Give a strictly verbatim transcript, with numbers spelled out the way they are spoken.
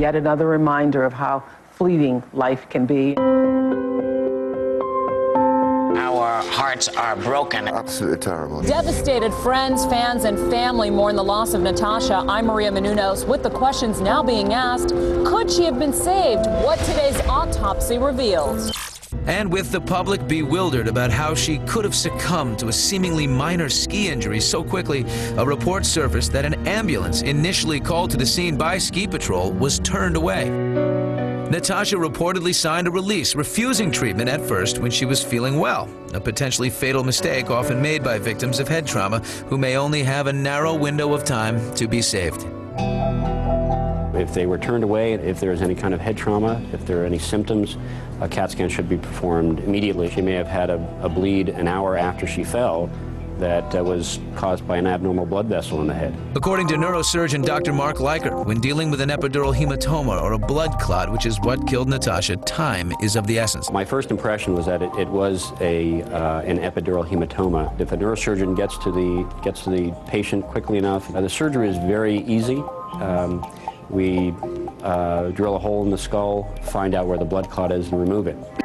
yet another reminder of how fleeting life can be. Our hearts are broken. Absolutely terrible. Devastated friends, fans, and family mourn the loss of Natasha. I'm Maria Menounos with the questions now being asked. Could she have been saved? What today's autopsy reveals. And with the public bewildered about how she could have succumbed to a seemingly minor ski injury so quickly, a report surfaced that an ambulance initially called to the scene by ski patrol was turned away. Natasha reportedly signed a release, refusing treatment at first when she was feeling well, a potentially fatal mistake often made by victims of head trauma who may only have a narrow window of time to be saved. If they were turned away, if there is any kind of head trauma, if there are any symptoms, a CAT scan should be performed immediately. She may have had a, a bleed an hour after she fell that uh, was caused by an abnormal blood vessel in the head. According to neurosurgeon Doctor Mark Leiker, when dealing with an epidural hematoma or a blood clot, which is what killed Natasha, time is of the essence. My first impression was that it, it was a, uh, an epidural hematoma. If a neurosurgeon gets to the, gets to the patient quickly enough, uh, the surgery is very easy. Um, we uh, drill a hole in the skull, find out where the blood clot is, and remove it.